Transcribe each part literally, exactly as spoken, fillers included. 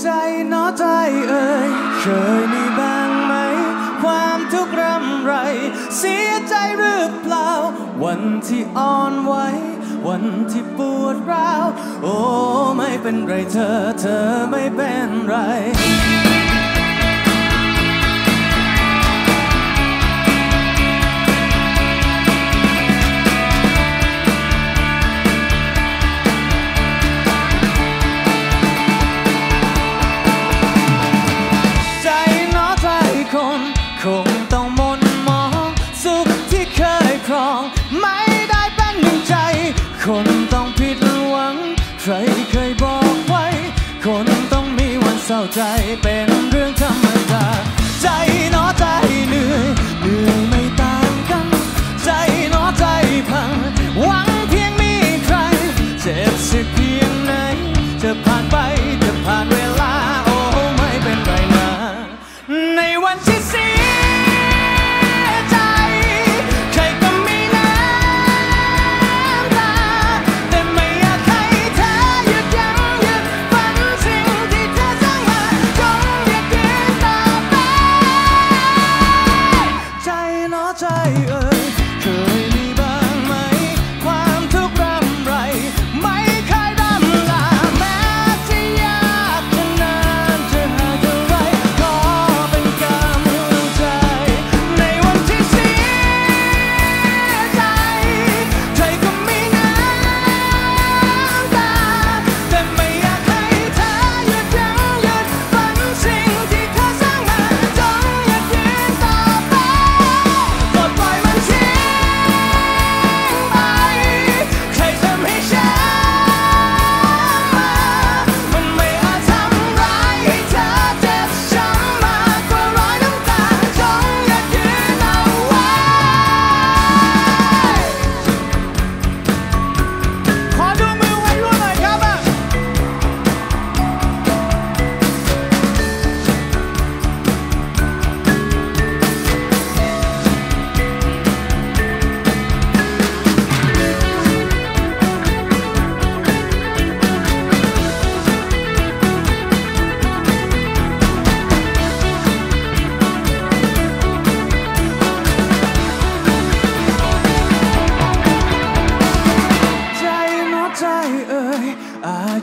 ใจเนาะใจเอ่ยเคยมีบ้างไหมความทุกข์รำไรเสียใจหรือเปล่าวันที่อ่อนไหววันที่ปวดร้าวโอ้ไม่เป็นไรเธอเธอไม่เป็นไรคงต้องมนมองสุขที่เคยครองไม่ได้เป็นหนึ่งใจคนต้องผิดหวังใครเคยบอกไว้คนต้องมีวันเศร้าใจเป็นเรื่องธรรมดาใจเนาะใจเหนื่อยเหนื่อยไม่ต่างกันใจเนาะใจพังหวังเพียงมีใครเจ็บสักเพียงไหนจะผ่านไปจะผ่านเวลาโอ้ไม่เป็นไรนะในวันที่เสีย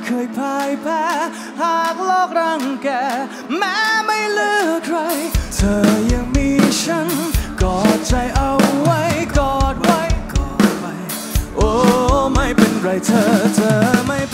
เคยพ่ายแพ้หากโลกรังแกแม้ไม่เลือกใครเธอยังมีฉันกอดใจเอาไว้กอดไว้กอดไว้โอ้ไม่เป็นไรเธอเธอไม่